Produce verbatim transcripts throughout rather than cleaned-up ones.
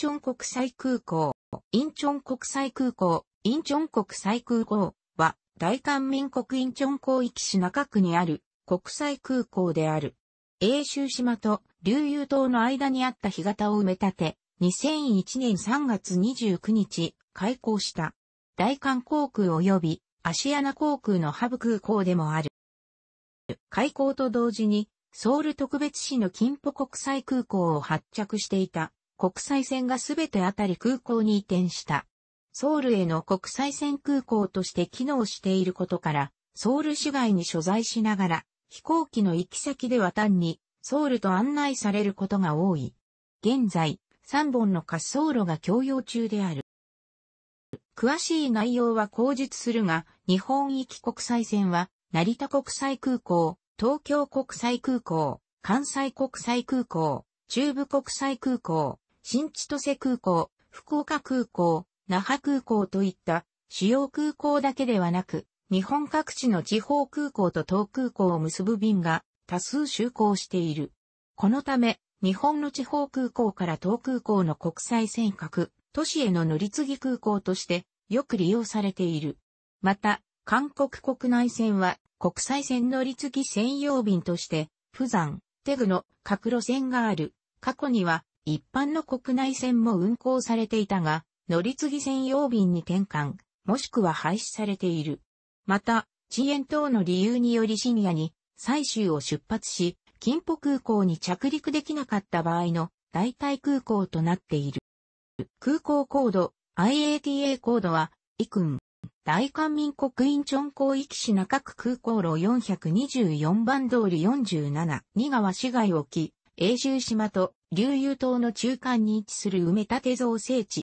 チョン国際空港、インチョン国際空港、インチョン国際空港は、大韓民国インチョン広域市中区にある国際空港である。永州島と竜遊島の間にあった干潟を埋め立て、にせんいちねんさんがつにじゅうくにち、開港した。大韓航空及びアシアナ航空のハブ空港でもある。開港と同時に、ソウル特別市の金浦国際空港を発着していた国際線がすべてあたり空港に移転した。ソウルへの国際線空港として機能していることから、ソウル市外に所在しながら、飛行機の行き先では単にソウルと案内されることが多い。現在、さんぼんの滑走路が供用中である。詳しい内容は後述するが、日本行き国際線は、成田国際空港、東京国際空港、関西国際空港、中部国際空港、新千歳空港、福岡空港、那覇空港といった主要空港だけではなく、日本各地の地方空港と東空港を結ぶ便が多数就航している。このため、日本の地方空港から東空港の国際線各都市への乗り継ぎ空港としてよく利用されている。また、韓国国内線は国際線乗り継ぎ専用便として、釜山、大邱の各路線がある。過去には一般の国内線も運航されていたが、乗り継ぎ専用便に転換、もしくは廃止されている。また、遅延等の理由により深夜に済州を出発し、金浦空港に着陸できなかった場合の代替空港となっている。空港コード アイエーティーエー コードは、イクン。大韓民国インチョン広域市中区空港路よんひゃくにじゅうよんばんどおりよんじゅうなな、仁川市街沖、永州島と竜遊島の中間に位置する埋め立て造成地。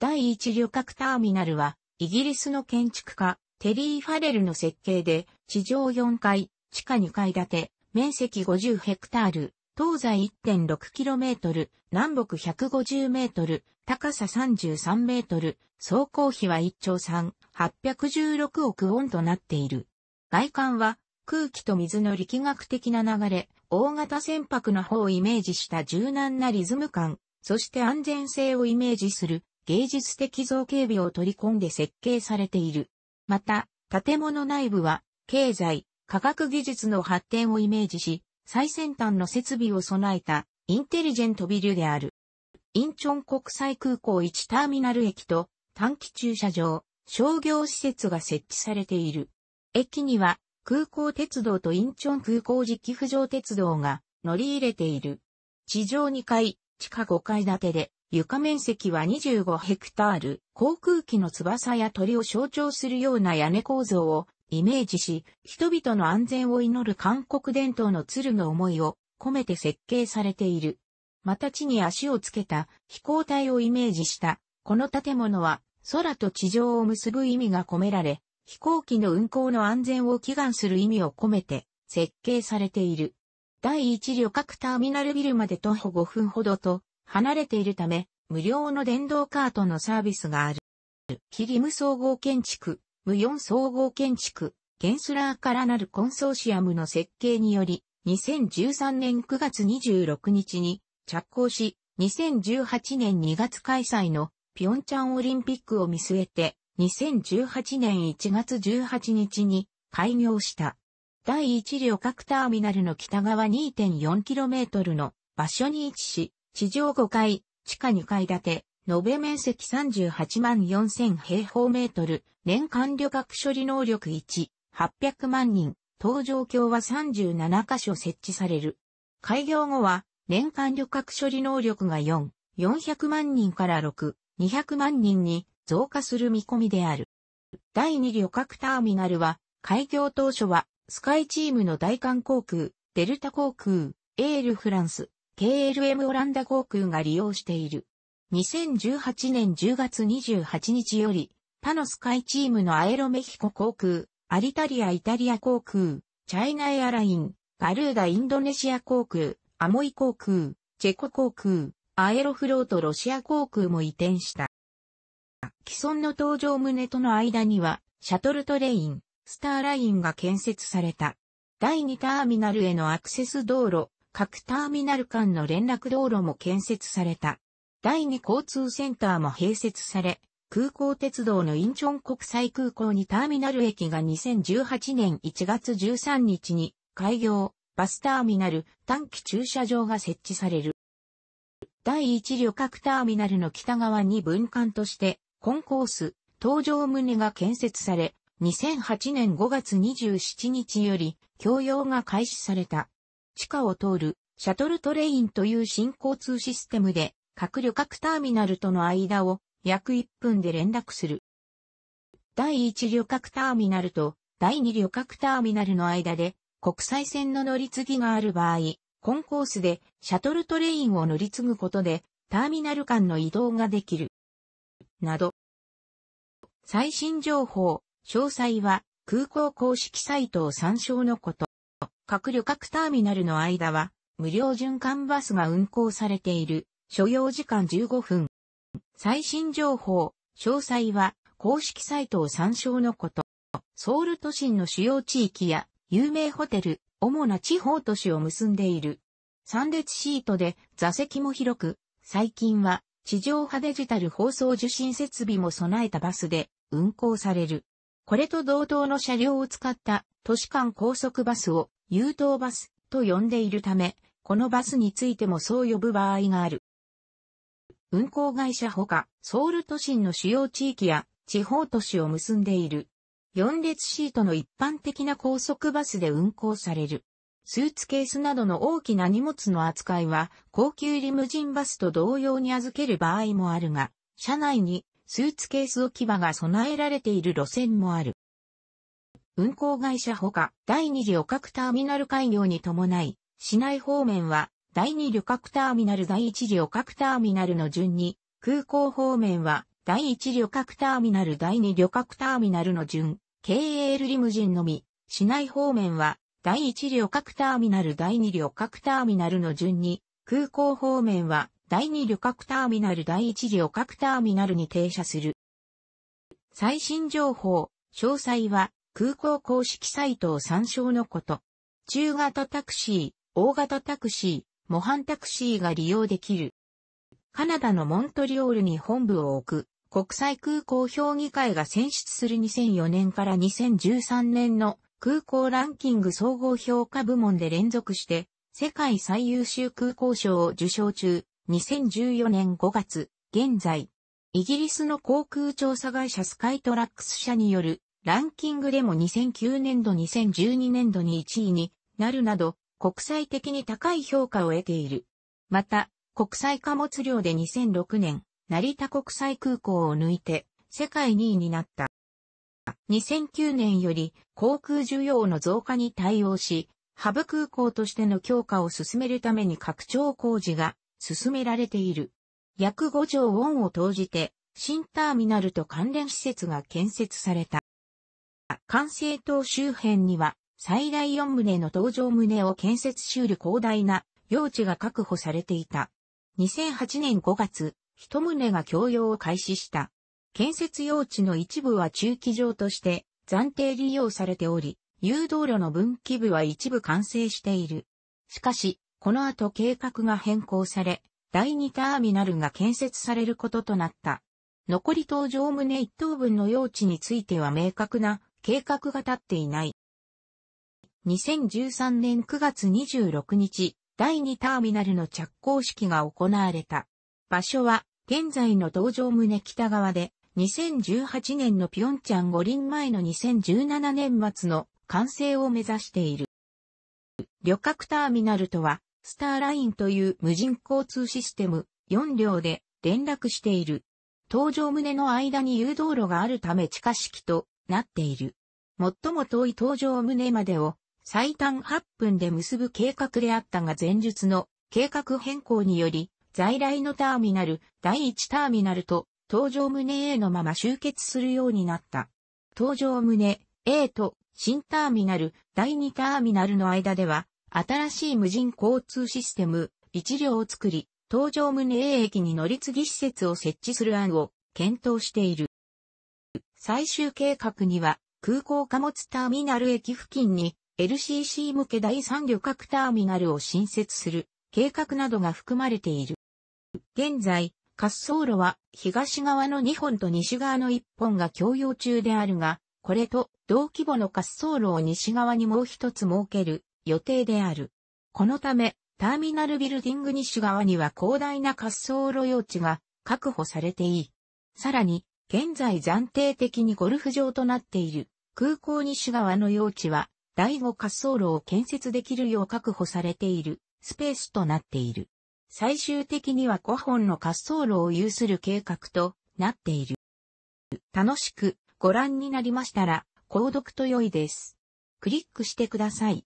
第一旅客ターミナルは、イギリスの建築家、テリー・ファレルの設計で、地上よんかい、地下にかい建て、面積ごじゅうヘクタール、東西 いってんろくキロメートル、南北ひゃくごじゅうメートル、高ささんじゅうさんメートル、総工費はいっちょうさんびゃくじゅうろくおくウォンとなっている。外観は空気と水の力学的な流れ、大型船舶の方をイメージした柔軟なリズム感、そして安全性をイメージする芸術的造形美を取り込んで設計されている。また、建物内部は経済、科学技術の発展をイメージし、最先端の設備を備えたインテリジェントビルである。インチョン国際空港いちターミナル駅と短期駐車場、商業施設が設置されている。駅には空港鉄道とインチョン空港時岐浮上鉄道が乗り入れている。地上にかい、地下ごかい建てで床面積はにじゅうごヘクタール、航空機の翼や鳥を象徴するような屋根構造をイメージし、人々の安全を祈る韓国伝統の鶴の思いを込めて設計されている。また地に足をつけた飛行体をイメージした、この建物は空と地上を結ぶ意味が込められ、飛行機の運航の安全を祈願する意味を込めて設計されている。第一旅客ターミナルビルまで徒歩ごふんほどと離れているため、無料の電動カートのサービスがある。キリム総合建築。ムヨン総合建築、ゲンスラーからなるコンソーシアムの設計により、にせんじゅうさんねんくがつにじゅうろくにちに着工し、にせんじゅうはちねんにがつ開催のピョンチャンオリンピックを見据えて、にせんじゅうはちねんいちがつじゅうはちにちに開業した。第一旅客ターミナルの北側 にてんよんキロメートル の場所に位置し、地上ごかい、地下にかい建て、延べ面積さんじゅうはちまんよんせんへいほうメートル、年間旅客処理能力いちせんはっぴゃくまんにん、搭乗橋はさんじゅうななかしょ設置される。開業後は、年間旅客処理能力がよんせんよんひゃくまんにんからろくせんにひゃくまんにんに増加する見込みである。第二旅客ターミナルは、開業当初は、スカイチームの大韓航空、デルタ航空、エールフランス、ケーエルエム オランダ航空が利用している。にせんじゅうはちねんじゅうがつにじゅうはちにちより、他のスカイチームのアエロメヒコ航空、アリタリアイタリア航空、チャイナエアライン、ガルーダインドネシア航空、アモイ航空、チェコ航空、アエロフロートロシア航空も移転した。既存の搭乗棟との間には、シャトルトレイン、スターラインが建設された。だいにターミナルへのアクセス道路、各ターミナル間の連絡道路も建設された。だいに交通センターも併設され、空港鉄道のインチョン国際空港にターミナル駅がにせんじゅうはちねんいちがつじゅうさんにちに開業、バスターミナル、短期駐車場が設置される。だいいち旅客ターミナルの北側に分館として、コンコース、搭乗棟が建設され、にせんはちねんごがつにじゅうしちにちより、供用が開始された。地下を通る、シャトルトレインという新交通システムで、各旅客ターミナルとの間を、約いっぷんで連絡する。だいいち旅客ターミナルとだいに旅客ターミナルの間で国際線の乗り継ぎがある場合、コンコースでシャトルトレインを乗り継ぐことでターミナル間の移動ができる。など。最新情報、詳細は空港公式サイトを参照のこと。各旅客ターミナルの間は無料循環バスが運行されている。所要時間じゅうごふん。最新情報、詳細は公式サイトを参照のこと。ソウル都心の主要地域や有名ホテル、主な地方都市を結んでいる。さん列シートで座席も広く、最近は地上波デジタル放送受信設備も備えたバスで運行される。これと同等の車両を使った都市間高速バスを優等バスと呼んでいるため、このバスについてもそう呼ぶ場合がある。運行会社ほか、ソウル都心の主要地域や地方都市を結んでいる。よん列シートの一般的な高速バスで運行される。スーツケースなどの大きな荷物の扱いは、高級リムジンバスと同様に預ける場合もあるが、車内にスーツケース置き場が備えられている路線もある。運行会社ほか、だいに旅客ターミナル開業に伴い、市内方面は、だいに旅客ターミナルだいいち旅客ターミナルの順に、空港方面はだいいち旅客ターミナルだいに旅客ターミナルの順、ケーエル リムジンのみ、市内方面はだいいち旅客ターミナルだいに旅客ターミナルの順に、空港方面はだいに旅客ターミナルだいいち旅客ターミナルに停車する。最新情報、詳細は空港公式サイトを参照のこと。中型タクシー、大型タクシー、模範タクシーが利用できる。カナダのモントリオールに本部を置く国際空港評議会が選出するにせんよねんからにせんじゅうさんねんの空港ランキング総合評価部門で連続して世界最優秀空港賞を受賞中、にせんじゅうよねんごがつ、現在、イギリスの航空調査会社スカイトラックス社によるランキングでもにせんきゅうねんど、にせんじゅうにねんどにいちいになるなど、国際的に高い評価を得ている。また、国際貨物量でにせんろくねん、成田国際空港を抜いて、世界にいになった。にせんきゅうねんより、航空需要の増加に対応し、ハブ空港としての強化を進めるために拡張工事が進められている。約ごじょうウォンを投じて、新ターミナルと関連施設が建設された。管制塔周辺には、最大よんとうの搭乗棟を建設しうる広大な用地が確保されていた。にせんはちねんごがつ、いちとうが供用を開始した。建設用地の一部は駐機場として暫定利用されており、誘導路の分岐部は一部完成している。しかし、この後計画が変更され、だいにターミナルが建設されることとなった。残り搭乗棟いっとうぶんの用地については明確な計画が立っていない。にせんじゅうさんねんくがつにじゅうろくにち、だいにターミナルの着工式が行われた。場所は、現在の搭乗棟北側で、にせんじゅうはちねんの平昌五輪前のにせんじゅうななねんまつの完成を目指している。旅客ターミナルとは、スターラインという無人交通システム、よんりょうで連絡している。搭乗棟の間に誘導路があるため地下式となっている。最も遠い搭乗棟までを、最短はっぷんで結ぶ計画であったが前述の計画変更により在来のターミナルだいいちターミナルと搭乗棟 A のまま集結するようになった。搭乗棟 A と新ターミナルだいにターミナルの間では新しい無人交通システムいちりょうを作り搭乗棟 A 駅に乗り継ぎ施設を設置する案を検討している。最終計画には空港貨物ターミナル駅付近にエルシーシー 向けだいさん旅客ターミナルを新設する計画などが含まれている。現在、滑走路は東側のにほんと西側のいっぽんが供用中であるが、これと同規模の滑走路を西側にもう一つ設ける予定である。このため、ターミナルビルディング西側には広大な滑走路用地が確保されていい。さらに、現在暫定的にゴルフ場となっている空港西側の用地は、だいご滑走路を建設できるよう確保されているスペースとなっている。最終的にはごほんの滑走路を有する計画となっている。楽しくご覧になりましたら、購読と良いです。クリックしてください。